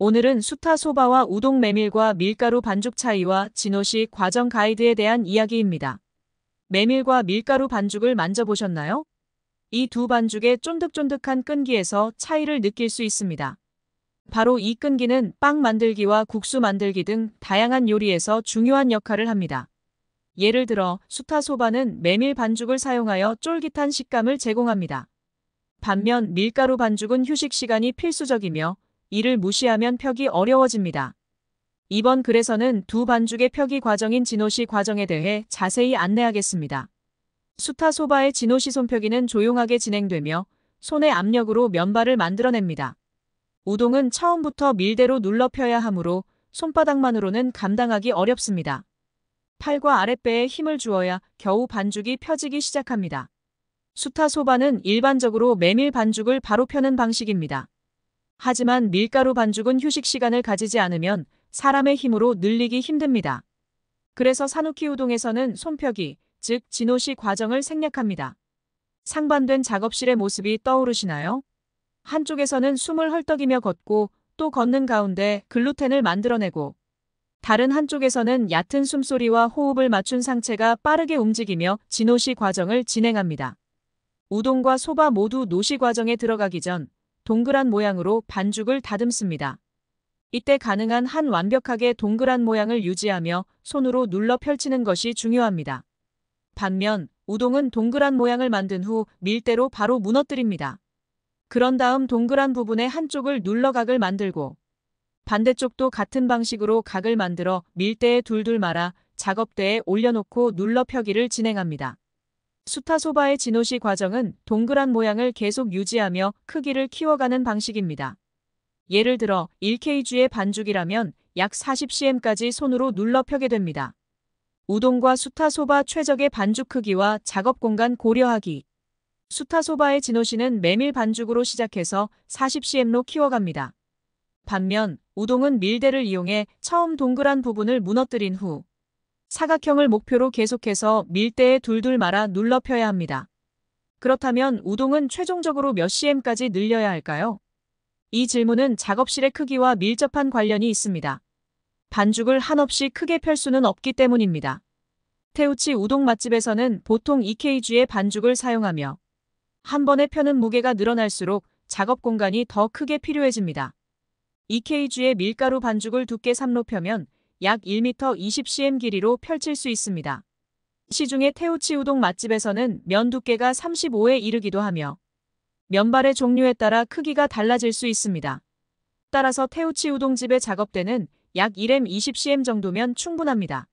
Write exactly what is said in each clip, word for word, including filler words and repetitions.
오늘은 수타소바와 우동 메밀과 밀가루 반죽 차이와 지노시 과정 가이드에 대한 이야기입니다. 메밀과 밀가루 반죽을 만져보셨나요? 이 두 반죽의 쫀득쫀득한 끈기에서 차이를 느낄 수 있습니다. 바로 이 끈기는 빵 만들기와 국수 만들기 등 다양한 요리에서 중요한 역할을 합니다. 예를 들어 수타소바는 메밀 반죽을 사용하여 쫄깃한 식감을 제공합니다. 반면 밀가루 반죽은 휴식 시간이 필수적이며 이를 무시하면 펴기 어려워집니다. 이번 글에서는 두 반죽의 펴기 과정인 지노시 과정에 대해 자세히 안내하겠습니다. 수타소바의 지노시 손펴기는 조용하게 진행되며 손의 압력으로 면발을 만들어냅니다. 우동은 처음부터 밀대로 눌러 펴야 하므로 손바닥만으로는 감당하기 어렵습니다. 팔과 아랫배에 힘을 주어야 겨우 반죽이 펴지기 시작합니다. 수타소바는 일반적으로 메밀 반죽을 바로 펴는 방식입니다. 하지만 밀가루 반죽은 휴식 시간을 가지지 않으면 사람의 힘으로 늘리기 힘듭니다. 그래서 사누키 우동에서는 손펴기, 즉 지노시 과정을 생략합니다. 상반된 작업실의 모습이 떠오르시나요? 한쪽에서는 숨을 헐떡이며 걷고 또 걷는 가운데 글루텐을 만들어내고 다른 한쪽에서는 얕은 숨소리와 호흡을 맞춘 상체가 빠르게 움직이며 지노시 과정을 진행합니다. 우동과 소바 모두 노시 과정에 들어가기 전 동그란 모양으로 반죽을 다듬습니다. 이때 가능한 한 완벽하게 동그란 모양을 유지하며 손으로 눌러 펼치는 것이 중요합니다. 반면 우동은 동그란 모양을 만든 후 밀대로 바로 무너뜨립니다. 그런 다음 동그란 부분의 한쪽을 눌러 각을 만들고 반대쪽도 같은 방식으로 각을 만들어 밀대에 둘둘 말아 작업대에 올려놓고 눌러 펴기를 진행합니다. 수타소바의 지노시 과정은 동그란 모양을 계속 유지하며 크기를 키워가는 방식입니다. 예를 들어 일 킬로그램의 반죽이라면 약 사십 센티미터까지 손으로 눌러 펴게 됩니다. 우동과 수타소바 최적의 반죽 크기와 작업 공간 고려하기. 수타소바의 지노시는 메밀 반죽으로 시작해서 사십 센티미터로 키워갑니다. 반면 우동은 밀대를 이용해 처음 동그란 부분을 무너뜨린 후 사각형을 목표로 계속해서 밀대에 둘둘 말아 눌러 펴야 합니다. 그렇다면 우동은 최종적으로 몇 센티미터까지 늘려야 할까요? 이 질문은 작업실의 크기와 밀접한 관련이 있습니다. 반죽을 한없이 크게 펼 수는 없기 때문입니다. 테우치 우동 맛집에서는 보통 이 킬로그램의 반죽을 사용하며 한 번에 펴는 무게가 늘어날수록 작업 공간이 더 크게 필요해집니다. 이 킬로그램의 밀가루 반죽을 두께 삼로 펴면 약 일 미터 이십 센티미터 길이로 펼칠 수 있습니다. 시중의 테우치 우동 맛집에서는 면 두께가 삼십오에 이르기도 하며 면발의 종류에 따라 크기가 달라질 수 있습니다. 따라서 테우치 우동집의 작업대는 약 일에서 이십 센티미터 정도면 충분합니다.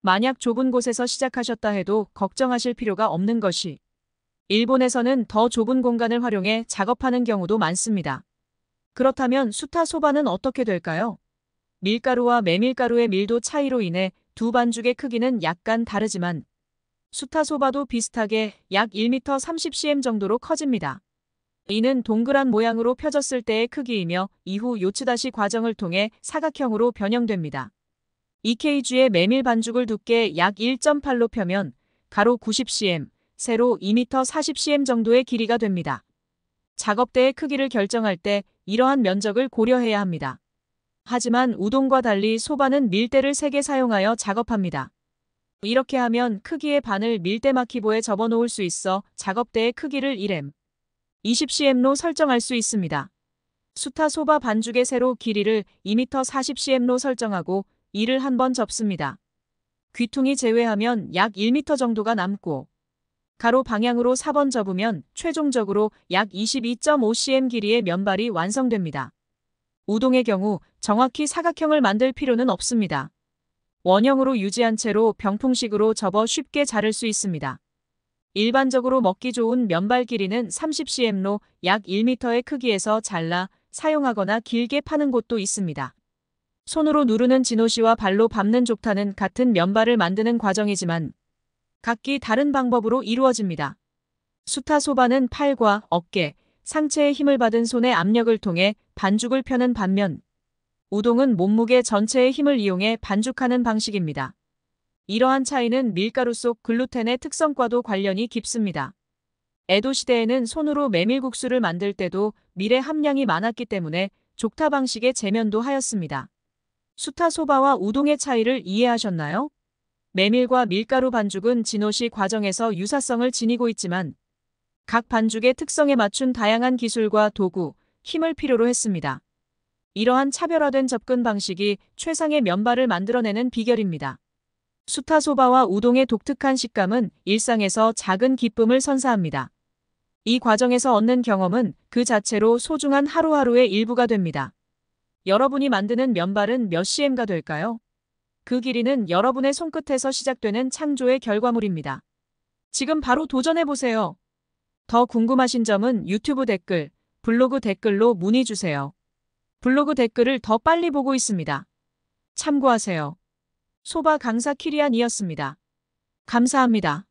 만약 좁은 곳에서 시작하셨다 해도 걱정하실 필요가 없는 것이 일본에서는 더 좁은 공간을 활용해 작업하는 경우도 많습니다. 그렇다면 수타소바는 어떻게 될까요? 밀가루와 메밀가루의 밀도 차이로 인해 두 반죽의 크기는 약간 다르지만 수타소바도 비슷하게 약 일 미터 삼십 센티미터 정도로 커집니다. 이는 동그란 모양으로 펴졌을 때의 크기이며 이후 요츠다시 과정을 통해 사각형으로 변형됩니다. 이 킬로그램의 메밀 반죽을 두께 약 일 점 팔로 펴면 가로 구십 센티미터, 세로 이 미터 사십 센티미터 정도의 길이가 됩니다. 작업대의 크기를 결정할 때 이러한 면적을 고려해야 합니다. 하지만 우동과 달리 소바는 밀대를 세개 사용하여 작업합니다. 이렇게 하면 크기의 반을 밀대 마키보에 접어놓을 수 있어 작업대의 크기를 일에서 이십 센티미터로 설정할 수 있습니다. 수타소바 반죽의 세로 길이를 이 미터 사십 센티미터로 설정하고 이를 한번 접습니다. 귀퉁이 제외하면 약 일 미터 정도가 남고 가로 방향으로 사 번 접으면 최종적으로 약 이십이 점 오 센티미터 길이의 면발이 완성됩니다. 우동의 경우 정확히 사각형을 만들 필요는 없습니다. 원형으로 유지한 채로 병풍식으로 접어 쉽게 자를 수 있습니다. 일반적으로 먹기 좋은 면발 길이는 삼십 센티미터로 약 일 미터의 크기에서 잘라 사용하거나 길게 파는 곳도 있습니다. 손으로 누르는 지노시와 발로 밟는 족타는 같은 면발을 만드는 과정이지만 각기 다른 방법으로 이루어집니다. 수타소바는 팔과 어깨, 상체의 힘을 받은 손의 압력을 통해 반죽을 펴는 반면 우동은 몸무게 전체의 힘을 이용해 반죽하는 방식입니다. 이러한 차이는 밀가루 속 글루텐의 특성과도 관련이 깊습니다. 에도 시대에는 손으로 메밀국수를 만들 때도 밀의 함량이 많았기 때문에 족타 방식의 재면도 하였습니다. 수타소바와 우동의 차이를 이해하셨나요? 메밀과 밀가루 반죽은 지노시 과정에서 유사성을 지니고 있지만 각 반죽의 특성에 맞춘 다양한 기술과 도구, 힘을 필요로 했습니다. 이러한 차별화된 접근 방식이 최상의 면발을 만들어내는 비결입니다. 수타소바와 우동의 독특한 식감은 일상에서 작은 기쁨을 선사합니다. 이 과정에서 얻는 경험은 그 자체로 소중한 하루하루의 일부가 됩니다. 여러분이 만드는 면발은 몇 씨엠가 될까요? 그 길이는 여러분의 손끝에서 시작되는 창조의 결과물입니다. 지금 바로 도전해보세요. 더 궁금하신 점은 유튜브 댓글, 블로그 댓글로 문의주세요. 블로그 댓글을 더 빨리 보고 있습니다. 참고하세요. 소바 강사 키리안이었습니다. 감사합니다.